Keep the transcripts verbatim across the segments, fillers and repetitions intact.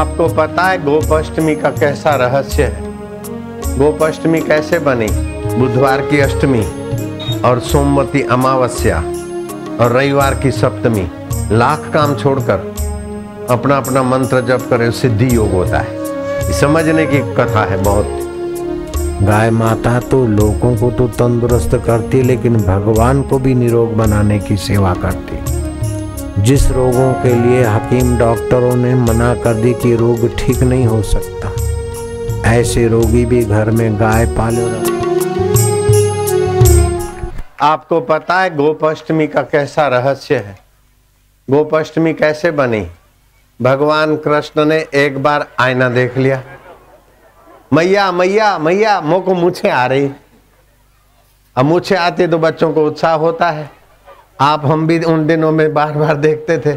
आपको पता है गोपाष्टमी का कैसा रहस्य है? गोपाष्टमी कैसे बनी? बुधवार की अष्टमी और सोमवती अमावस्या और रविवार की सप्तमी। लाख काम छोड़कर अपना अपना मंत्र जप करें, सिद्धि योग होता है। समझने की कथा है बहुत। गाय माता तो लोगों को तो तंदुरुस्त करती, लेकिन भगवान को भी निरोग बनाने की सेवा करती। जिस रोगों के लिए हकीम डॉक्टरों ने मना कर दी कि रोग ठीक नहीं हो सकता, ऐसे रोगी भी घर में गाय पाले रखते। आपको पता है गोपाष्टमी का कैसा रहस्य है? गोपाष्टमी कैसे बनी? भगवान कृष्ण ने एक बार आईना देख लिया, मैया मैया मैया मुँह को मूछे आ रही। अब मूछे आते तो बच्चों को उत्साह होता है। आप हम भी उन दिनों में बार बार देखते थे।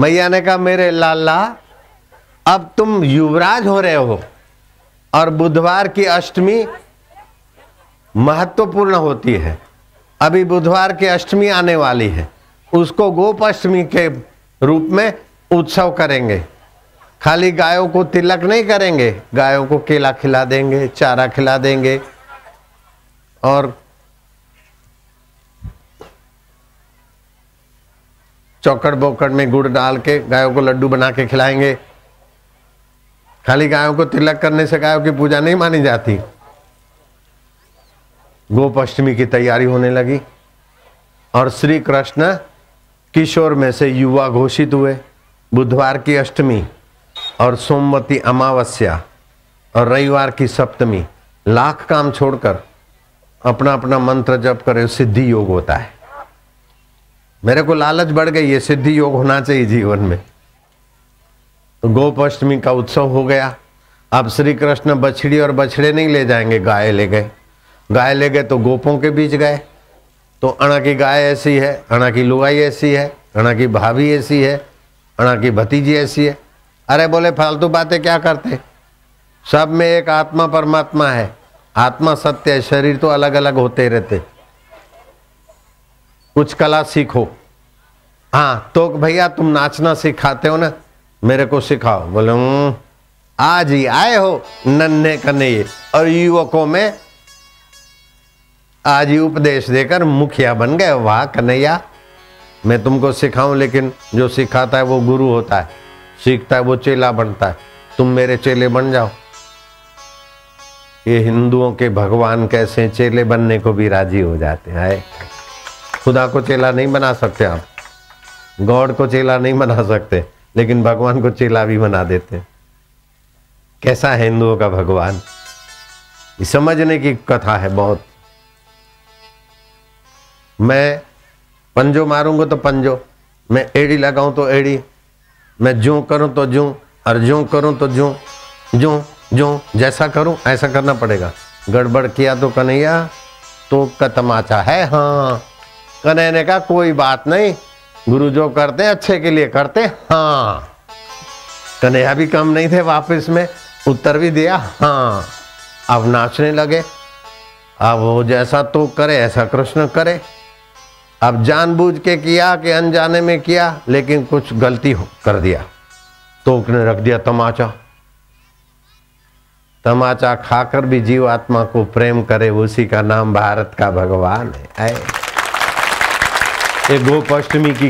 मैया ने कहा, मेरे लाला अब तुम युवराज हो रहे हो और बुधवार की अष्टमी महत्वपूर्ण होती है। अभी बुधवार की अष्टमी आने वाली है, उसको गोपाष्टमी के रूप में उत्सव करेंगे। खाली गायों को तिलक नहीं करेंगे, गायों को केला खिला देंगे, चारा खिला देंगे और चौकड़ बोकड़ में गुड़ डाल के गायों को लड्डू बना के खिलाएंगे। खाली गायों को तिलक करने से गायों की पूजा नहीं मानी जाती। गोपाष्टमी की तैयारी होने लगी और श्री कृष्ण किशोर में से युवा घोषित हुए। बुधवार की अष्टमी और सोमवती अमावस्या और रविवार की सप्तमी। लाख काम छोड़कर अपना अपना मंत्र जप करें, सिद्धि योग होता है। मेरे को लालच बढ़ गई है, सिद्धि योग होना चाहिए जीवन में। तो गोपाष्टमी का उत्सव हो गया। अब श्री कृष्ण बछड़ी और बछड़े नहीं ले जाएंगे, गाय ले गए। गाय ले गए तो गोपों के बीच गए। तो अणा की गाय ऐसी है, अणा की लुगाई ऐसी है, अणा की भाभी ऐसी है, अणा की भतीजी ऐसी है। अरे बोले फालतू बातें क्या करते, सब में एक आत्मा परमात्मा है। आत्मा सत्य है, शरीर तो अलग अलग होते रहते। कुछ कला सीखो। हाँ तो भैया तुम नाचना सिखाते हो ना, मेरे को सिखाओ। बोले आज ही आए हो नन्हे कन्हैये। और युवकों में आज ही उपदेश देकर मुखिया बन गए। वाह कन्हैया, मैं तुमको सिखाऊं, लेकिन जो सिखाता है वो गुरु होता है, सीखता है वो चेला बनता है। तुम मेरे चेले बन जाओ। ये हिंदुओं के भगवान कैसे चेले बनने को भी राजी हो जाते हैं। खुदा को चेला नहीं बना सकते आप, गॉड को चेला नहीं बना सकते, लेकिन भगवान को चेला भी बना देते। कैसा है हिंदुओं का भगवान, समझने की कथा है बहुत। मैं पंजो मारूंगा तो पंजो, मैं एड़ी लगाऊं तो एड़ी, मैं जो करूं तो जो और जो करूं तो जो जो जो जैसा करूं ऐसा करना पड़ेगा। गड़बड़ किया तो कन्हैया तो का तमाचा है। हाँ कन्हैया ने कहा कोई बात नहीं, गुरु जो करते हैं अच्छे के लिए करते। हाँ कन्हैया भी कम नहीं थे, वापस में उत्तर भी दिया। हाँ अब नाचने लगे। अब वो जैसा तो करे ऐसा कृष्ण करे। अब जानबूझ के किया कि अनजाने में किया, लेकिन कुछ गलती कर दिया तो उसने रख दिया तमाचा। तमाचा खाकर भी जीव आत्मा को प्रेम करे, उसी का नाम भारत का भगवान है। ये गोपाष्टमी की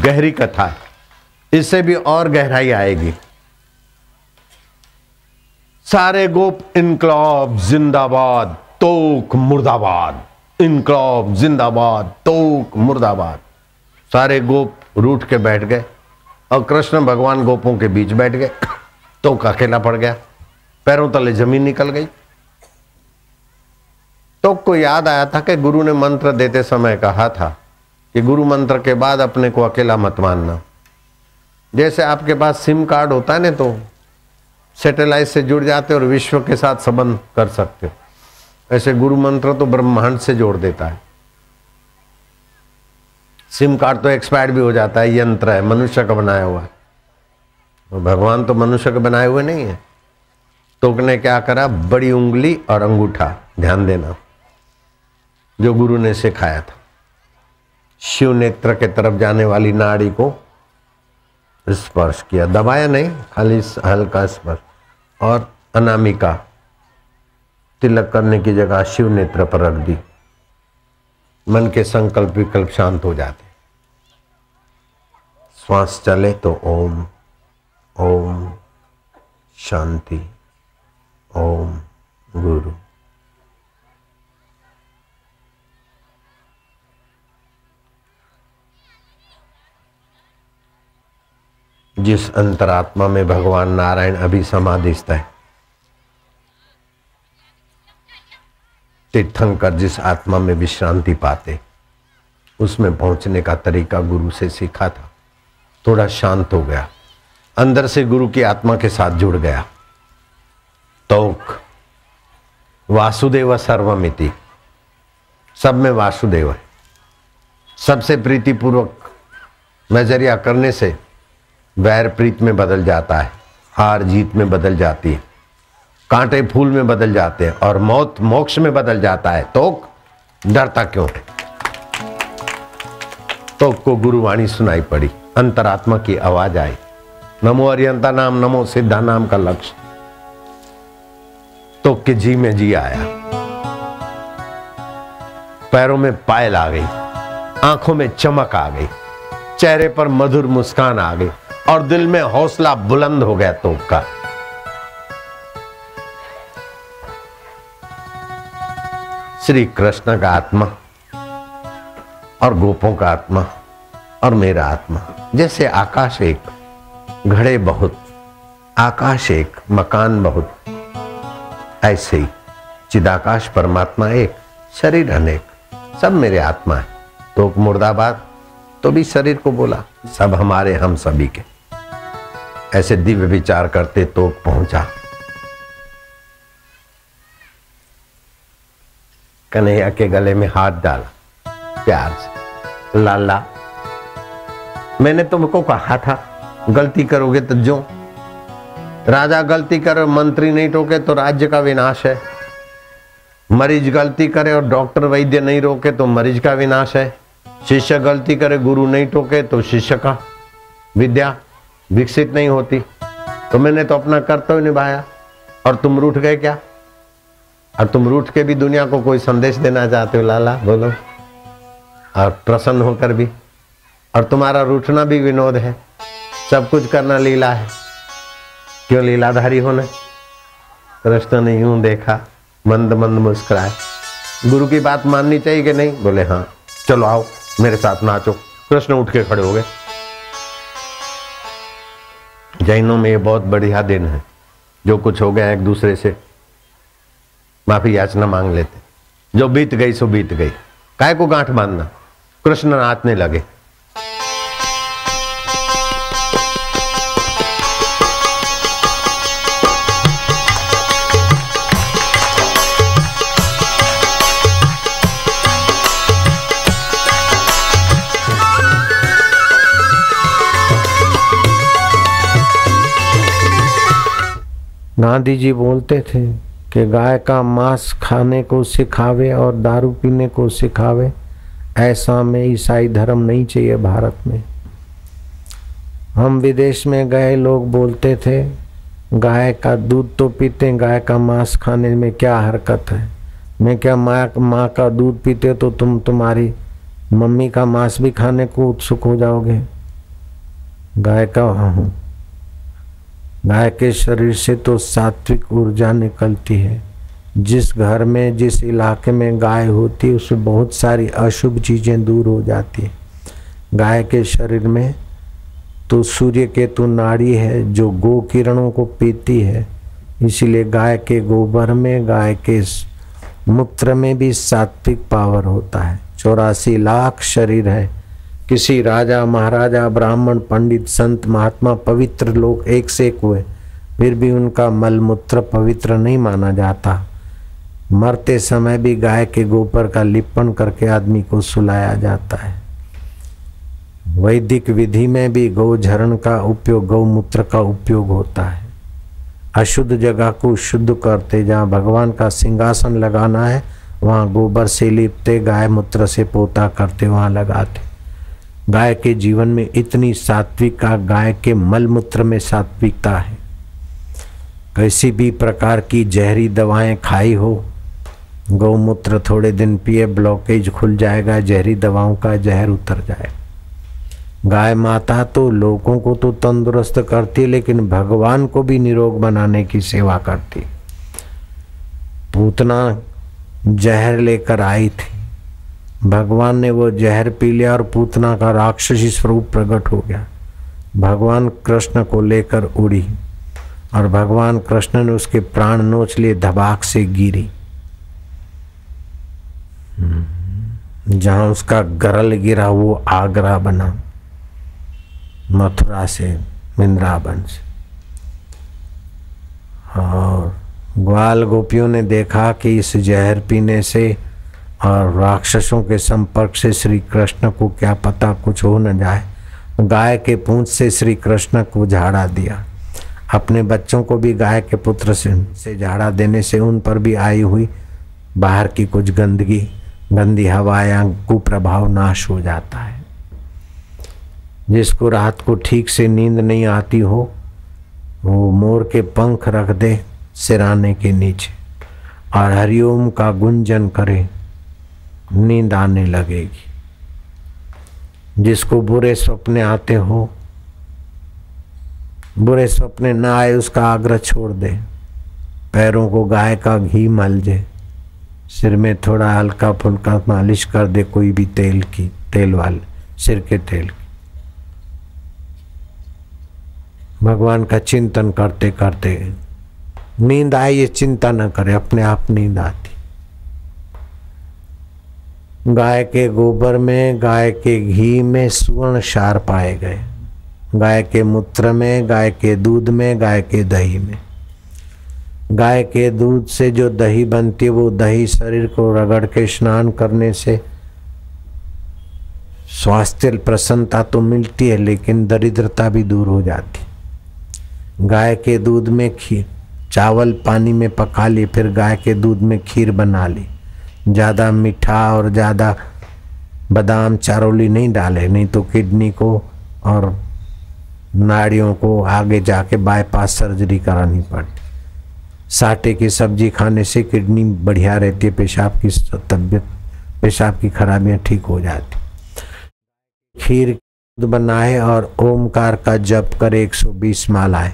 गहरी कथा है, इससे भी और गहराई आएगी। सारे गोप इनकलाब जिंदाबाद, तोक मुर्दाबाद। इनकलाब जिंदाबाद, तोक मुर्दाबाद। सारे गोप रूठ के बैठ गए और कृष्ण भगवान गोपों के बीच बैठ गए। तोक अकेला पड़ गया, पैरों तले जमीन निकल गई। तोक को याद आया था कि गुरु ने मंत्र देते समय कहा था कि गुरु मंत्र के बाद अपने को अकेला मत मानना। जैसे आपके पास सिम कार्ड होता है ना, तो सैटेलाइट से जुड़ जाते और विश्व के साथ संबंध कर सकते हो। ऐसे गुरु मंत्र तो ब्रह्मांड से जोड़ देता है। सिम कार्ड तो एक्सपायर्ड भी हो जाता है, यंत्र है, मनुष्य का बनाया हुआ है। भगवान तो मनुष्य के बनाए हुए नहीं है। तो उसने क्या करा, बड़ी उंगली और अंगूठा, ध्यान देना, जो गुरु ने सिखाया था, शिव नेत्र के तरफ जाने वाली नाड़ी को स्पर्श किया, दबाया नहीं, खाली हल्का स्पर्श। और अनामिका तिलक करने की जगह शिव नेत्र पर रख दी, मन के संकल्प विकल्प शांत हो जाते। श्वास चले तो ओम ओम शांति ओम गुरु। जिस अंतरात्मा में भगवान नारायण अभी समाधिस्थ है, तीर्थंकर जिस आत्मा में विश्रांति पाते, उसमें पहुंचने का तरीका गुरु से सीखा था। थोड़ा शांत हो गया, अंदर से गुरु की आत्मा के साथ जुड़ गया। तोक वासुदेव सर्वमिति, सब में वासुदेव है। सबसे प्रीतिपूर्वक नजरिया करने से वैर प्रीत में बदल जाता है, हार जीत में बदल जाती है, कांटे फूल में बदल जाते हैं और मौत मोक्ष में बदल जाता है। तो डरता क्यों है? तो को गुरुवाणी सुनाई पड़ी, अंतरात्मा की आवाज आई, नमो अरियंता नाम, नमो सिद्धा नाम का लक्ष्य तो के जी में जी आया। पैरों में पायल आ गई, आंखों में चमक आ गई, चेहरे पर मधुर मुस्कान आ गई और दिल में हौसला बुलंद हो गया। तोप का श्री कृष्ण का आत्मा और गोपों का आत्मा और मेरा आत्मा, जैसे आकाश एक, घड़े बहुत, आकाश एक, मकान बहुत, ऐसे ही चिदाकाश परमात्मा एक, शरीर अनेक, सब मेरे आत्मा है। तो मुर्दाबाद तो भी शरीर को बोला, सब हमारे, हम सभी के। ऐसे दिव्य विचार करते तो पहुंचा। कन्हैया के गले में हाथ डाला प्यार से, लाला मैंने तुमको कहा था गलती करोगे तो जो राजा गलती करे मंत्री नहीं टोके तो राज्य का विनाश है, मरीज गलती करे और डॉक्टर वैद्य नहीं रोके तो मरीज का विनाश है, शिष्य गलती करे गुरु नहीं टोके तो शिष्य का विद्या विकसित नहीं होती। तो मैंने तो अपना कर्तव्य निभाया और तुम रूठ गए क्या? और तुम रूठ के भी दुनिया को कोई संदेश देना चाहते हो लाला बोलो, और प्रसन्न होकर भी। और तुम्हारा रूठना भी विनोद है, सब कुछ करना लीला है। क्यों लीलाधारी होना? कृष्ण ने यूं देखा, मंद मंद मुस्कुराए, गुरु की बात माननी चाहिए कि नहीं? बोले हाँ, चलो आओ मेरे साथ नाचो। कृष्ण उठ के खड़े हो गए। जैनों में ये बहुत बढ़िया दिन है, जो कुछ हो गया एक दूसरे से माफी याचना मांग लेते, जो बीत गई सो बीत गई, काय को गांठ बांधना। कृष्ण नाचने लगे, गांधी जी बोलते थे कि गाय का मांस खाने को सिखावे और दारू पीने को सिखावे, ऐसा में ईसाई धर्म नहीं चाहिए भारत में। हम विदेश में गए, लोग बोलते थे गाय का दूध तो पीते, गाय का मांस खाने में क्या हरकत है? मैं क्या माँ माँ का दूध पीते तो तुम तुम्हारी मम्मी का मांस भी खाने को उत्सुक हो जाओगे? गाय का हूँ, गाय के शरीर से तो सात्विक ऊर्जा निकलती है। जिस घर में जिस इलाके में गाय होती है उसमें बहुत सारी अशुभ चीज़ें दूर हो जाती है। गाय के शरीर में तो सूर्य केतु नाड़ी है जो गो किरणों को पीती है, इसीलिए गाय के गोबर में, गाय के मूत्र में भी सात्विक पावर होता है। चौरासी लाख शरीर है, किसी राजा महाराजा ब्राह्मण पंडित संत महात्मा पवित्र लोग एक से एक हुए, फिर भी उनका मल मूत्र पवित्र नहीं माना जाता। मरते समय भी गाय के गोबर का लिपण करके आदमी को सुलाया जाता है। वैदिक विधि में भी गौझरण का उपयोग, गौमूत्र का उपयोग होता है। अशुद्ध जगह को शुद्ध करते, जहाँ भगवान का सिंहासन लगाना है वहाँ गोबर से लिपते, गाय मूत्र से पोता करते, वहाँ लगाते। गाय के जीवन में इतनी सात्विकता, गाय के मल मूत्र में सात्विकता है। किसी भी प्रकार की जहरी दवाएं खाई हो, गौमूत्र थोड़े दिन पिए, ब्लॉकेज खुल जाएगा, जहरी दवाओं का जहर उतर जाए। गाय माता तो लोगों को तो तंदुरुस्त करती, लेकिन भगवान को भी निरोग बनाने की सेवा करती। पूतना जहर लेकर आई थी, भगवान ने वो जहर पी लिया और पूतना का राक्षसी स्वरूप प्रकट हो गया। भगवान कृष्ण को लेकर उड़ी और भगवान कृष्ण ने उसके प्राण नोच लिए, धबाक से गिरी। जहाँ उसका गरल गिरा वो आगरा बना, मथुरा से वृंदावन से। और ग्वाल गोपियों ने देखा कि इस जहर पीने से और राक्षसों के संपर्क से श्री कृष्ण को क्या पता कुछ हो न जाए। गाय के पूंछ से श्री कृष्ण को झाड़ा दिया, अपने बच्चों को भी गाय के पुत्र से से झाड़ा देने से उन पर भी आई हुई बाहर की कुछ गंदगी, गंदी हवा या कुप्रभाव नाश हो जाता है। जिसको रात को ठीक से नींद नहीं आती हो, वो मोर के पंख रख दे सिराने के नीचे और हरिओम का गुंजन करे, नींद आने लगेगी। जिसको बुरे सपने आते हो, बुरे सपने ना आए उसका आग्रह छोड़ दे। पैरों को गाय का घी मल दे, सिर में थोड़ा हल्का फुल्का मालिश कर दे, कोई भी तेल की, तेल वाले सिर के तेल की। भगवान का चिंतन करते करते नींद आए, ये चिंता न करे, अपने आप नींद आती। गाय के गोबर में, गाय के घी में सुवर्ण क्षार पाए गए, गाय के मूत्र में, गाय के दूध में, गाय के दही में। गाय के दूध से जो दही बनती है, वो दही शरीर को रगड़ के स्नान करने से स्वास्थ्य प्रसन्नता तो मिलती है, लेकिन दरिद्रता भी दूर हो जाती। गाय के दूध में खीर, चावल पानी में पका ली, फिर गाय के दूध में खीर बना ली। ज़्यादा मीठा और ज़्यादा बादाम चारोली नहीं डाले, नहीं तो किडनी को और नाड़ियों को आगे जाके बाईपास सर्जरी करानी पड़ती। साटे की सब्जी खाने से किडनी बढ़िया रहती है, पेशाब की तबीयत, पेशाब की खराबियाँ ठीक हो जाती। खीर दूध बनाए और ओमकार का जप करे, एक सौ बीस मालाएं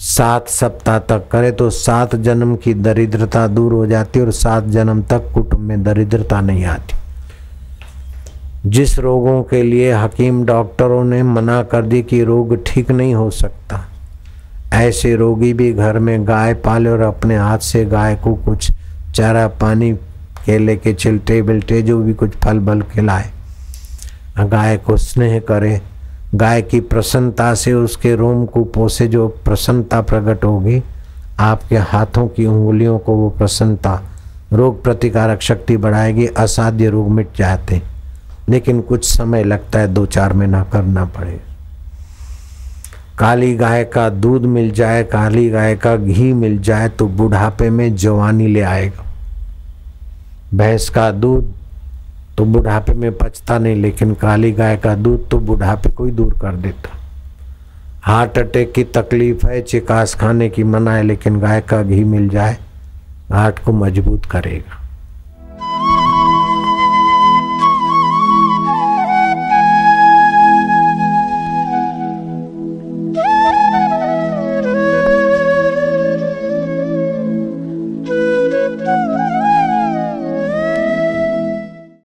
सात सप्ताह तक करे तो सात जन्म की दरिद्रता दूर हो जाती और सात जन्म तक कुटुंब में दरिद्रता नहीं आती। जिस रोगों के लिए हकीम डॉक्टरों ने मना कर दी कि रोग ठीक नहीं हो सकता, ऐसे रोगी भी घर में गाय पाले और अपने हाथ से गाय को कुछ चारा पानी, केले के छिलटे बिलटे जो भी कुछ फल बल खिलाए, गाय को स्नेह करे, गाय की प्रसन्नता से उसके रोम को पोसे, जो प्रसन्नता प्रकट होगी आपके हाथों की उंगलियों को, वो प्रसन्नता रोग प्रतिकारक शक्ति बढ़ाएगी, असाध्य रोग मिट जाते हैं। लेकिन कुछ समय लगता है, दो चार महीना करना पड़े। काली गाय का दूध मिल जाए, काली गाय का घी मिल जाए तो बुढ़ापे में जवानी ले आएगा। भैंस का दूध तो बुढ़ापे में पचता नहीं, लेकिन काली गाय का दूध तो बुढ़ापे को ही दूर कर देता। हार्ट अटैक की तकलीफ है, चिकास खाने की मना है, लेकिन गाय का घी मिल जाए हार्ट को मजबूत करेगा। Thank you.